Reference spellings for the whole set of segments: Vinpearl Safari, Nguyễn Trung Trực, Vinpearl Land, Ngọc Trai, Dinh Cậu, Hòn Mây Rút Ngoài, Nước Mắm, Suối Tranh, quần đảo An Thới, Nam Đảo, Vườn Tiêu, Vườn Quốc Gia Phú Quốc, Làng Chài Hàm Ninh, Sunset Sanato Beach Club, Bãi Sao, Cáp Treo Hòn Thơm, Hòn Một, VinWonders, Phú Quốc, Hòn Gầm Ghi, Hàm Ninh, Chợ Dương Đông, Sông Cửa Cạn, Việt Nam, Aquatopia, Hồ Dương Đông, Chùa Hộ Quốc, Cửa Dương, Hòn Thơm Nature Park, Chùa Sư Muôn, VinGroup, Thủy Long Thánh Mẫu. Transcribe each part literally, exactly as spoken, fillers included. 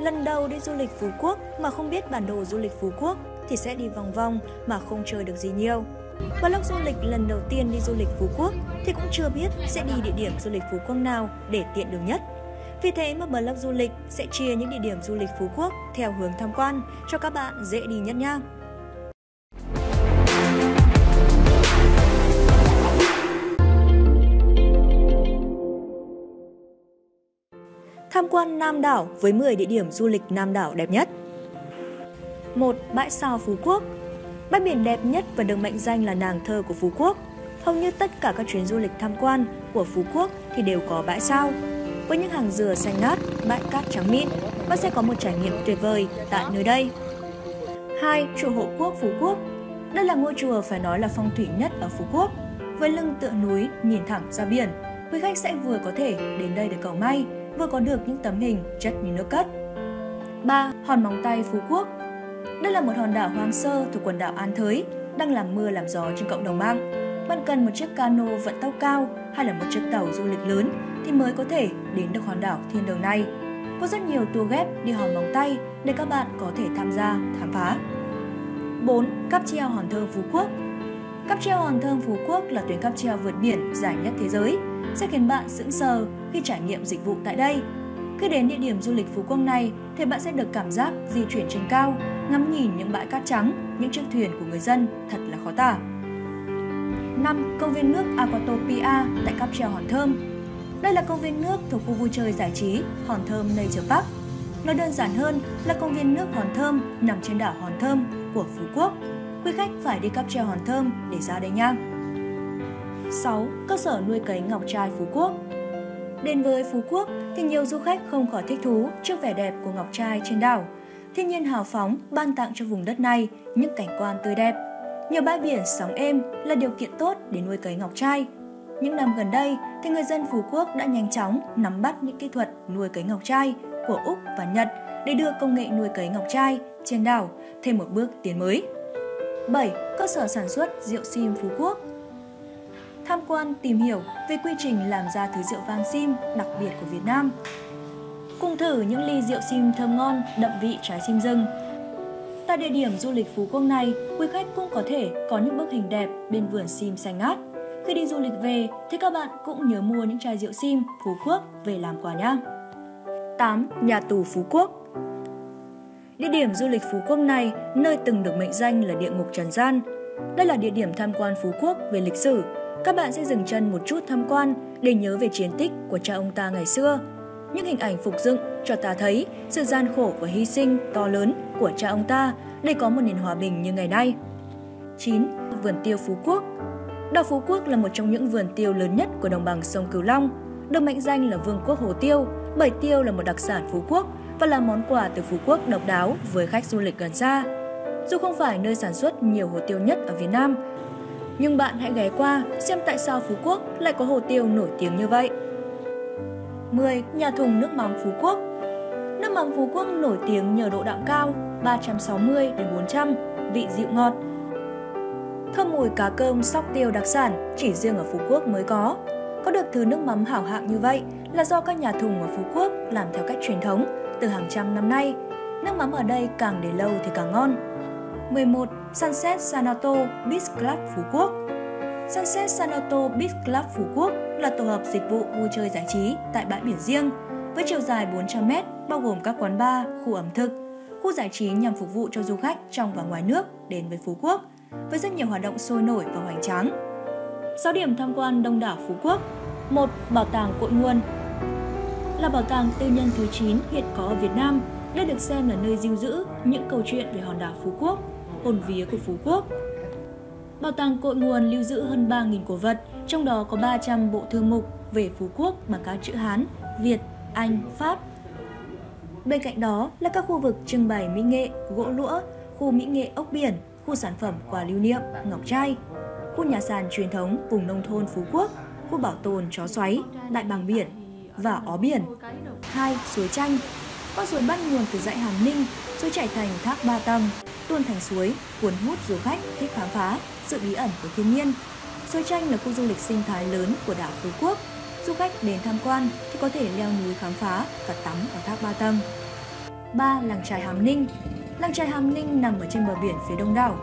Lần đầu đi du lịch Phú Quốc mà không biết bản đồ du lịch Phú Quốc thì sẽ đi vòng vòng mà không chơi được gì nhiều. Blog du lịch lần đầu tiên đi du lịch Phú Quốc thì cũng chưa biết sẽ đi địa điểm du lịch Phú Quốc nào để tiện đường nhất. Vì thế mà blog du lịch sẽ chia những địa điểm du lịch Phú Quốc theo hướng tham quan cho các bạn dễ đi nhất nha. Tham quan Nam đảo với mười địa điểm du lịch Nam đảo đẹp nhất. Một. Bãi Sao Phú Quốc. Bãi biển đẹp nhất và được mệnh danh là nàng thơ của Phú Quốc. Hầu như tất cả các chuyến du lịch tham quan của Phú Quốc thì đều có bãi sao. Với những hàng dừa xanh ngát, bãi cát trắng mịn, bạn sẽ có một trải nghiệm tuyệt vời tại nơi đây. Hai. Chùa Hộ Quốc Phú Quốc. Đây là ngôi chùa phải nói là phong thủy nhất ở Phú Quốc. Với lưng tựa núi, nhìn thẳng ra biển, quý khách sẽ vừa có thể đến đây để cầu may, vừa có được những tấm hình chất như nước cất. Ba. Hòn Móng Tay Phú Quốc. Đây là một hòn đảo hoang sơ thuộc quần đảo An Thới, đang làm mưa làm gió trên cộng đồng mạng. Bạn cần một chiếc cano vận tốc cao hay là một chiếc tàu du lịch lớn thì mới có thể đến được hòn đảo thiên đường này. Có rất nhiều tour ghép đi Hòn Móng Tay để các bạn có thể tham gia, khám phá. Bốn. Cáp treo Hòn Thơm Phú Quốc. Cáp treo Hòn Thơm Phú Quốc là tuyến cáp treo vượt biển dài nhất thế giới, sẽ khiến bạn sững sờ khi trải nghiệm dịch vụ tại đây. Khi đến địa điểm du lịch Phú Quốc này thì bạn sẽ được cảm giác di chuyển trên cao, ngắm nhìn những bãi cát trắng, những chiếc thuyền của người dân thật là khó tả. Năm. Công viên nước Aquatopia tại cáp treo Hòn Thơm. Đây là công viên nước thuộc khu vui chơi giải trí Hòn Thơm Nature Park. Nói đơn giản hơn là công viên nước Hòn Thơm nằm trên đảo Hòn Thơm của Phú Quốc. Quý khách phải đi cáp treo Hòn Thơm để ra đây nha. Sáu. Cơ sở nuôi cấy Ngọc Trai Phú Quốc. Đến với Phú Quốc thì nhiều du khách không khỏi thích thú trước vẻ đẹp của Ngọc Trai trên đảo. Thiên nhiên hào phóng ban tặng cho vùng đất này những cảnh quan tươi đẹp. Nhiều bãi biển sóng êm là điều kiện tốt để nuôi cấy ngọc trai. Những năm gần đây thì người dân Phú Quốc đã nhanh chóng nắm bắt những kỹ thuật nuôi cấy ngọc trai của Úc và Nhật để đưa công nghệ nuôi cấy ngọc trai trên đảo thêm một bước tiến mới. Bảy. Cơ sở sản xuất rượu sim Phú Quốc. Tham quan tìm hiểu về quy trình làm ra thứ rượu vang sim đặc biệt của Việt Nam. Cùng thử những ly rượu sim thơm ngon, đậm vị trái sim rừng. Tại địa điểm du lịch Phú Quốc này, quý khách cũng có thể có những bức hình đẹp bên vườn sim xanh ngát. Khi đi du lịch về thì các bạn cũng nhớ mua những chai rượu sim Phú Quốc về làm quà nhé. Tám. Nhà tù Phú Quốc. Địa điểm du lịch Phú Quốc này nơi từng được mệnh danh là địa ngục trần gian. Đây là địa điểm tham quan Phú Quốc về lịch sử. Các bạn sẽ dừng chân một chút tham quan để nhớ về chiến tích của cha ông ta ngày xưa. Những hình ảnh phục dựng cho ta thấy sự gian khổ và hy sinh to lớn của cha ông ta để có một nền hòa bình như ngày nay. Chín. Vườn tiêu Phú Quốc. Đảo Phú Quốc là một trong những vườn tiêu lớn nhất của đồng bằng sông Cửu Long, được mệnh danh là Vương quốc Hồ Tiêu, bởi tiêu là một đặc sản Phú Quốc và là món quà từ Phú Quốc độc đáo với khách du lịch gần xa. Dù không phải nơi sản xuất nhiều hồ tiêu nhất ở Việt Nam, nhưng bạn hãy ghé qua xem tại sao Phú Quốc lại có hồ tiêu nổi tiếng như vậy. Mười. Nhà thùng nước mắm Phú Quốc. Nước mắm Phú Quốc nổi tiếng nhờ độ đạm cao ba trăm sáu mươi đến bốn trăm, vị dịu ngọt. Thơm mùi cá cơm sóc tiêu đặc sản chỉ riêng ở Phú Quốc mới có. Có được thứ nước mắm hảo hạng như vậy là do các nhà thùng ở Phú Quốc làm theo cách truyền thống từ hàng trăm năm nay. Nước mắm ở đây càng để lâu thì càng ngon. Mười một. Sunset Sanato Beach Club Phú Quốc. Sunset Sanato Beach Club Phú Quốc là tổ hợp dịch vụ vui chơi giải trí tại bãi biển riêng, với chiều dài bốn trăm mét bao gồm các quán bar, khu ẩm thực, khu giải trí nhằm phục vụ cho du khách trong và ngoài nước đến với Phú Quốc, với rất nhiều hoạt động sôi nổi và hoành tráng. Sáu điểm tham quan đông đảo Phú Quốc. Một. Bảo tàng Cội Nguồn. Là bảo tàng tư nhân thứ chín hiện có ở Việt Nam, đây được xem là nơi lưu giữ những câu chuyện về hòn đảo Phú Quốc, hồn vía của Phú Quốc. Bảo tàng Cội Nguồn lưu giữ hơn ba nghìn cổ vật, trong đó có ba trăm bộ thư mục về Phú Quốc bằng các chữ Hán, Việt, Anh, Pháp. Bên cạnh đó là các khu vực trưng bày mỹ nghệ, gỗ lũa, khu mỹ nghệ ốc biển, khu sản phẩm quà lưu niệm, ngọc trai, khu nhà sàn truyền thống vùng nông thôn Phú Quốc, khu bảo tồn chó xoáy, đại bàng biển và ó biển. Hai. Suối Tranh. Con suối bắt nguồn từ dãy Hàm Ninh, suối chảy thành thác ba tầng, tuôn thành suối, cuốn hút du khách thích khám phá sự bí ẩn của thiên nhiên. Suối Tranh là khu du lịch sinh thái lớn của đảo Phú Quốc. Du khách đến tham quan thì có thể leo núi khám phá và tắm ở thác ba tầng. ba. Làng Chài Hàm Ninh. Làng Chài Hàm Ninh nằm ở trên bờ biển phía đông đảo.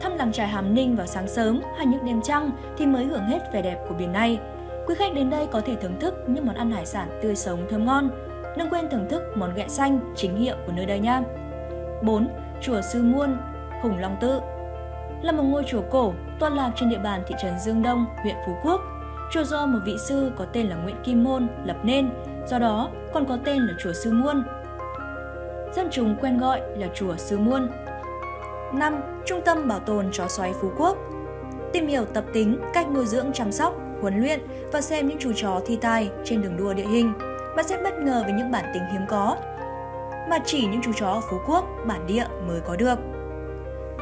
Thăm làng Chài Hàm Ninh vào sáng sớm hay những đêm trăng thì mới hưởng hết vẻ đẹp của biển này. Quý khách đến đây có thể thưởng thức những món ăn hải sản tươi sống thơm ngon. Đừng quên thưởng thức món ghẹ xanh chính hiệu của nơi đây nha. bốn. Chùa Sư Muôn, Hùng Long Tự. Là một ngôi chùa cổ tọa lạc trên địa bàn thị trấn Dương Đông, huyện Phú Quốc. Chùa do một vị sư có tên là Nguyễn Kim Môn lập nên, do đó còn có tên là Chùa Sư Muôn. Dân chúng quen gọi là Chùa Sư Muôn. năm. Trung tâm Bảo tồn Chó Xoáy Phú Quốc. Tìm hiểu tập tính, cách nuôi dưỡng, chăm sóc, huấn luyện và xem những chú chó thi tài trên đường đua địa hình. Bạn sẽ bất ngờ với những bản tính hiếm có mà chỉ những chú chó ở Phú Quốc bản địa mới có được.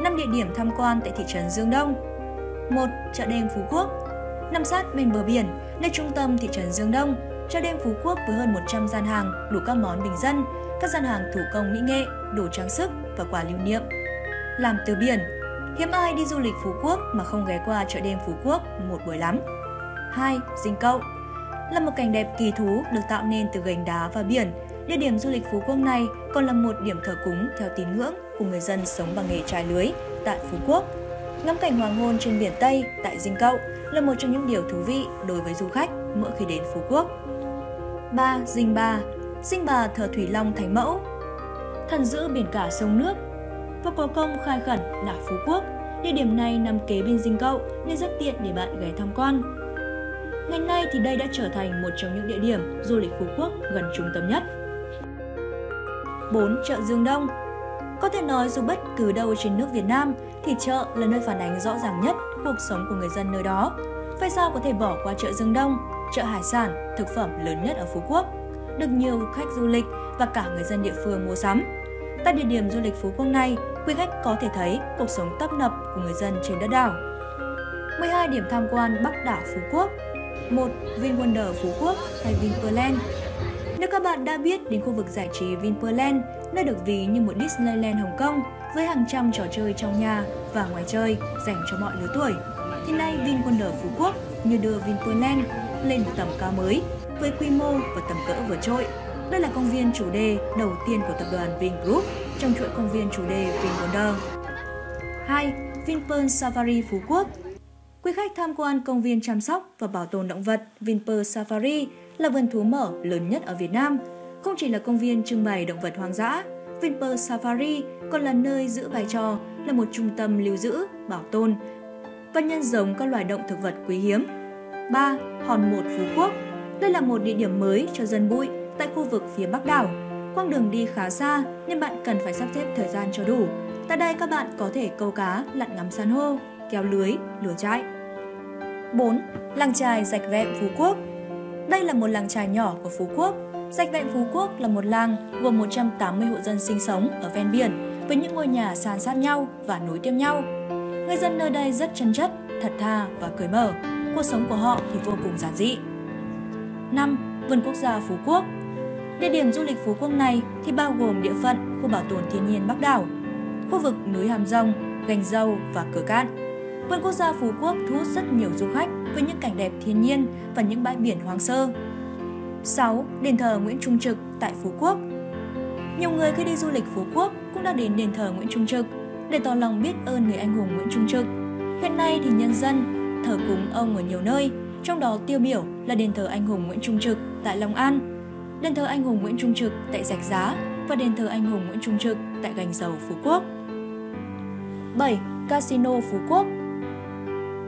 năm địa điểm tham quan tại thị trấn Dương Đông. một. Chợ đêm Phú Quốc. Nằm sát bên bờ biển, nơi trung tâm thị trấn Dương Đông, chợ đêm Phú Quốc với hơn một trăm gian hàng đủ các món bình dân, các gian hàng thủ công mỹ nghệ, đồ trang sức và quà lưu niệm làm từ biển. Hiếm ai đi du lịch Phú Quốc mà không ghé qua chợ đêm Phú Quốc một buổi lắm. hai. Dinh Cậu. Là một cảnh đẹp kỳ thú được tạo nên từ gành đá và biển, địa điểm du lịch Phú Quốc này còn là một điểm thờ cúng theo tín ngưỡng của người dân sống bằng nghề trải lưới tại Phú Quốc. Ngắm cảnh hoàng hôn trên biển Tây tại Dinh Cậu là một trong những điều thú vị đối với du khách mỗi khi đến Phú Quốc. ba. Dinh Bà. Dinh Bà thờ Thủy Long Thánh Mẫu, thần giữ biển cả sông nước và có công khai khẩn là Phú Quốc. Địa điểm này nằm kế bên Dinh Cậu nên rất tiện để bạn ghé tham quan. Ngày nay thì đây đã trở thành một trong những địa điểm du lịch Phú Quốc gần trung tâm nhất. bốn. Chợ Dương Đông. Có thể nói dù bất cứ đâu trên nước Việt Nam thì chợ là nơi phản ánh rõ ràng nhất cuộc sống của người dân nơi đó. Vậy sao có thể bỏ qua chợ Dương Đông, chợ hải sản, thực phẩm lớn nhất ở Phú Quốc, được nhiều khách du lịch và cả người dân địa phương mua sắm. Tại địa điểm du lịch Phú Quốc này, quý khách có thể thấy cuộc sống tấp nập của người dân trên đất đảo. mười hai điểm tham quan Bắc đảo Phú Quốc. một. VinWonders Phú Quốc hay Vinpearl Land. Nếu các bạn đã biết đến khu vực giải trí Vinpearl Land, nơi được ví như một Disneyland Hồng Kông với hàng trăm trò chơi trong nhà và ngoài chơi dành cho mọi lứa tuổi, thì nay VinWonders Phú Quốc như đưa Vinpearl Land lên một tầm cao mới với quy mô và tầm cỡ vượt trội. Đây là công viên chủ đề đầu tiên của tập đoàn Vingroup trong chuỗi công viên chủ đề VinWonders. hai. Vinpearl Safari Phú Quốc. Quý khách tham quan công viên chăm sóc và bảo tồn động vật Vinpearl Safari là vườn thú mở lớn nhất ở Việt Nam. Không chỉ là công viên trưng bày động vật hoang dã, Vinpearl Safari còn là nơi giữ vai trò là một trung tâm lưu giữ, bảo tồn và nhân giống các loài động thực vật quý hiếm. ba. Hòn Một Phú Quốc. Đây là một địa điểm mới cho dân bụi tại khu vực phía Bắc đảo. Quãng đường đi khá xa nên bạn cần phải sắp xếp thời gian cho đủ. Tại đây các bạn có thể câu cá, lặn ngắm san hô, kéo lưới, lửa trại. bốn. Làng chài Rạch Vẹm Phú Quốc. Đây là một làng chài nhỏ của Phú Quốc. Rạch Vẹm Phú Quốc là một làng gồm một trăm tám mươi hộ dân sinh sống ở ven biển với những ngôi nhà san sát nhau và nối tiếp nhau. Người dân nơi đây rất chân chất, thật thà và cởi mở. Cuộc sống của họ thì vô cùng giản dị. năm. Vườn Quốc gia Phú Quốc. Địa điểm du lịch Phú Quốc này thì bao gồm địa phận khu bảo tồn thiên nhiên Bắc đảo, khu vực núi Hàm Rồng, Gành Dầu và Cửa Cạn. Vườn Quốc gia Phú Quốc thu hút rất nhiều du khách với những cảnh đẹp thiên nhiên và những bãi biển hoang sơ. sáu. Đền thờ Nguyễn Trung Trực tại Phú Quốc. Nhiều người khi đi du lịch Phú Quốc cũng đã đến đền thờ Nguyễn Trung Trực để tỏ lòng biết ơn người anh hùng Nguyễn Trung Trực. Hiện nay thì nhân dân thờ cúng ông ở nhiều nơi, trong đó tiêu biểu là đền thờ anh hùng Nguyễn Trung Trực tại Long An, đền thờ anh hùng Nguyễn Trung Trực tại Rạch Giá và đền thờ anh hùng Nguyễn Trung Trực tại Gành Dầu, Phú Quốc. bảy. Casino Phú Quốc.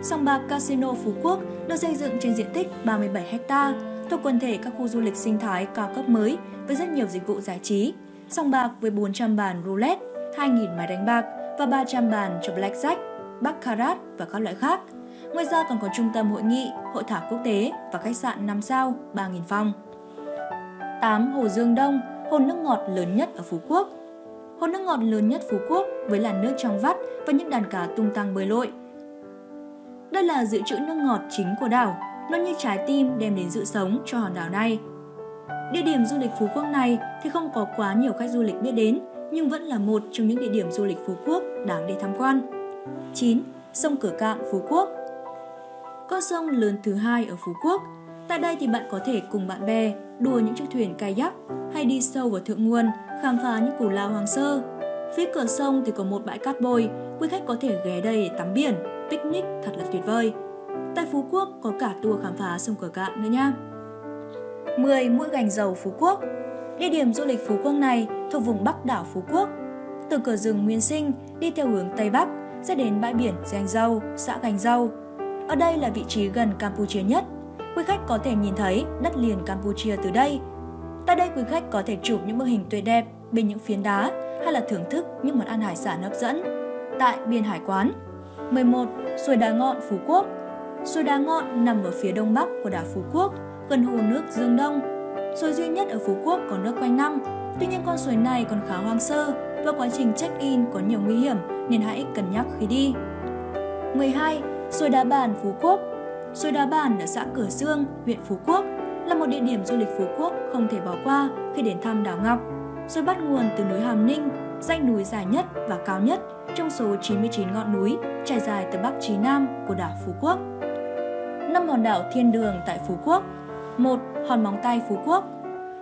Sòng bạc Casino Phú Quốc được xây dựng trên diện tích ba mươi bảy ha, thuộc quần thể các khu du lịch sinh thái cao cấp mới với rất nhiều dịch vụ giải trí. Sòng bạc với bốn trăm bàn roulette, hai nghìn máy đánh bạc và ba trăm bàn cho blackjack, baccarat và các loại khác. Ngoài ra còn có trung tâm hội nghị, hội thảo quốc tế và khách sạn năm sao ba nghìn phòng. tám. Hồ Dương Đông, hồ nước ngọt lớn nhất ở Phú Quốc. Hồ nước ngọt lớn nhất Phú Quốc với làn nước trong vắt và những đàn cá tung tăng bơi lội. Đây là dự trữ nước ngọt chính của đảo, nó như trái tim đem đến sự sống cho hòn đảo này. Địa điểm du lịch Phú Quốc này thì không có quá nhiều khách du lịch biết đến, nhưng vẫn là một trong những địa điểm du lịch Phú Quốc đáng để tham quan. chín. Sông Cửa Cạn Phú Quốc. Con sông lớn thứ hai ở Phú Quốc. Tại đây thì bạn có thể cùng bạn bè đua những chiếc thuyền kayak hay đi sâu vào thượng nguồn, khám phá những cù lao hoang sơ. Phía cửa sông thì có một bãi cát bồi, quý khách có thể ghé đây để tắm biển, picnic thật là tuyệt vời. Tại Phú Quốc có cả tour khám phá sông Cửa Cạn nữa nha. mười. Mũi Gành Dầu Phú Quốc. Địa điểm du lịch Phú Quốc này thuộc vùng Bắc đảo Phú Quốc. Từ cửa rừng nguyên sinh đi theo hướng Tây Bắc sẽ đến bãi biển Gành Dầu, xã Gành Dầu. Ở đây là vị trí gần Campuchia nhất. Quý khách có thể nhìn thấy đất liền Campuchia từ đây. Tại đây quý khách có thể chụp những bức hình tuyệt đẹp bên những phiến đá hay là thưởng thức những món ăn hải sản hấp dẫn tại Biên Hải Quán. mười một. Suối Đá Ngọn Phú Quốc. Suối Đá Ngọn nằm ở phía đông bắc của đảo Phú Quốc, gần hồ nước Dương Đông. Suối duy nhất ở Phú Quốc có nước quanh năm, tuy nhiên con suối này còn khá hoang sơ và quá trình check-in có nhiều nguy hiểm nên hãy cân nhắc khi đi. mười hai. Suối Đá Bàn Phú Quốc. Suối Đá Bàn ở xã Cửa Dương, huyện Phú Quốc là một địa điểm du lịch Phú Quốc không thể bỏ qua khi đến thăm đảo Ngọc. Suối bắt nguồn từ núi Hàm Ninh, dãy núi dài nhất và cao nhất trong số chín mươi chín ngọn núi trải dài từ Bắc chí Nam của đảo Phú Quốc. Năm hòn đảo thiên đường tại Phú Quốc. một. Hòn Móng Tay Phú Quốc.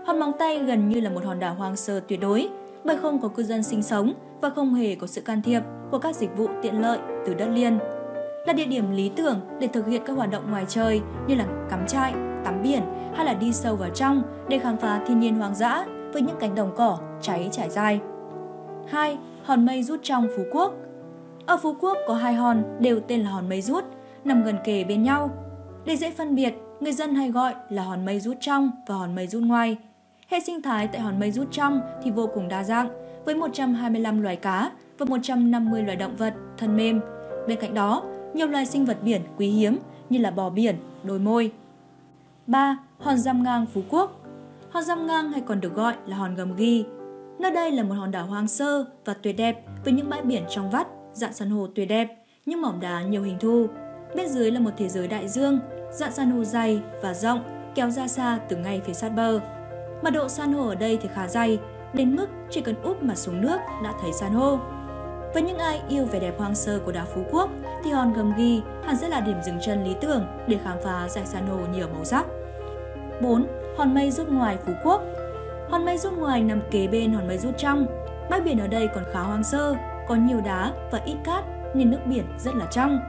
Hòn Móng Tay gần như là một hòn đảo hoang sơ tuyệt đối bởi không có cư dân sinh sống và không hề có sự can thiệp của các dịch vụ tiện lợi từ đất liền. Là địa điểm lý tưởng để thực hiện các hoạt động ngoài trời như là cắm trại, tắm biển hay là đi sâu vào trong để khám phá thiên nhiên hoang dã với những cánh đồng cỏ cháy trải dài. hai. Hòn Mây Rút Trong Phú Quốc. Ở Phú Quốc có hai hòn đều tên là hòn Mây Rút, nằm gần kề bên nhau. Để dễ phân biệt, người dân hay gọi là hòn Mây Rút Trong và hòn Mây Rút Ngoài. Hệ sinh thái tại hòn Mây Rút Trong thì vô cùng đa dạng, với một trăm hai mươi lăm loài cá và một trăm năm mươi loài động vật thân mềm. Bên cạnh đó, nhiều loài sinh vật biển quý hiếm như là bò biển, đồi môi. ba. Hòn Dăm Ngang Phú Quốc. Hòn Dăm Ngang hay còn được gọi là hòn Gầm Ghi. Nơi đây là một hòn đảo hoang sơ và tuyệt đẹp với những bãi biển trong vắt, rạn san hô tuyệt đẹp, những mỏm đá nhiều hình thù. Bên dưới là một thế giới đại dương, rạn san hô dày và rộng kéo ra xa từ ngay phía sát bờ. Mật độ san hô ở đây thì khá dày, đến mức chỉ cần úp mặt xuống nước đã thấy san hô. Với những ai yêu vẻ đẹp hoang sơ của đảo Phú Quốc thì hòn Gầm Ghi hẳn sẽ là điểm dừng chân lý tưởng để khám phá dải san hô nhiều màu sắc. bốn. Hòn Mây Rút Ngoài Phú Quốc. Hòn Mây Rút Ngoài nằm kế bên hòn Mây Rút Trong. Bãi biển ở đây còn khá hoang sơ, có nhiều đá và ít cát nên nước biển rất là trong.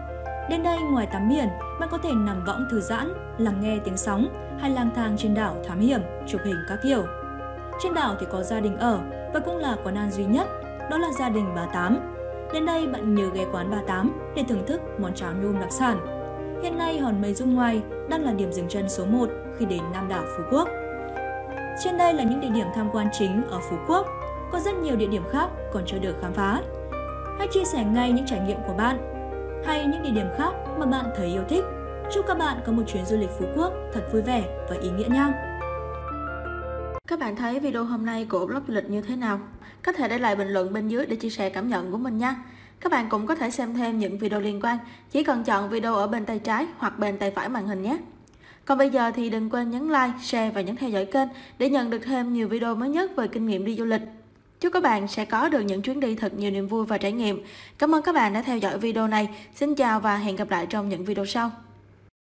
Đến đây ngoài tắm biển, bạn có thể nằm võng thư giãn, lắng nghe tiếng sóng hay lang thang trên đảo thám hiểm, chụp hình các kiểu. Trên đảo thì có gia đình ở và cũng là quán ăn duy nhất, đó là gia đình bà Tám. Đến đây bạn nhớ ghé quán bà Tám để thưởng thức món cháo nhum đặc sản. Hiện nay hòn Mây Rút Ngoài đang là điểm dừng chân số một khi đến Nam đảo Phú Quốc. Trên đây là những địa điểm tham quan chính ở Phú Quốc, có rất nhiều địa điểm khác còn chưa được khám phá. Hãy chia sẻ ngay những trải nghiệm của bạn hay những địa điểm khác mà bạn thấy yêu thích. Chúc các bạn có một chuyến du lịch Phú Quốc thật vui vẻ và ý nghĩa nha! Các bạn thấy video hôm nay của blog du lịch như thế nào? Có thể để lại bình luận bên dưới để chia sẻ cảm nhận của mình nha. Các bạn cũng có thể xem thêm những video liên quan, chỉ cần chọn video ở bên tay trái hoặc bên tay phải màn hình nhé. Còn bây giờ thì đừng quên nhấn like, share và nhấn theo dõi kênh để nhận được thêm nhiều video mới nhất về kinh nghiệm đi du lịch. Chúc các bạn sẽ có được những chuyến đi thật nhiều niềm vui và trải nghiệm. Cảm ơn các bạn đã theo dõi video này. Xin chào và hẹn gặp lại trong những video sau.